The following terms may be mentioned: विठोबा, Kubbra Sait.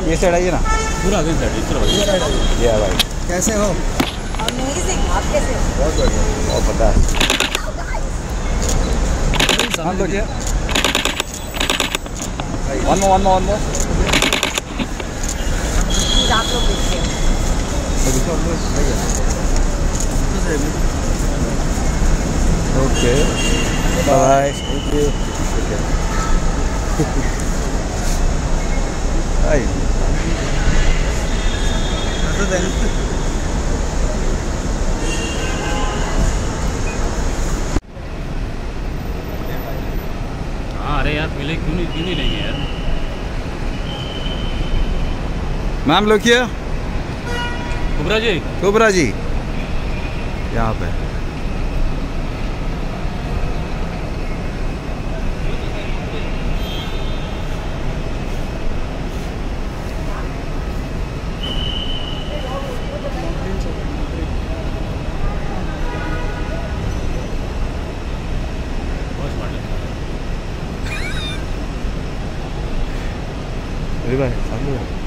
ना, ये साइड आइए ना, पूरा दिन साइड ये है भाई। कैसे हो? अमेजिंग, आप कैसे हो? बहुत बढ़िया, बहुत पता है। हाँ तो क्या वन मोर आप लोग देखिए okay bye thank you hi तो देन अरे यार मिले क्यों नहीं लेंगे यार। नाम लो क्या? कुब्रा जी यहाँ पे भाई सामने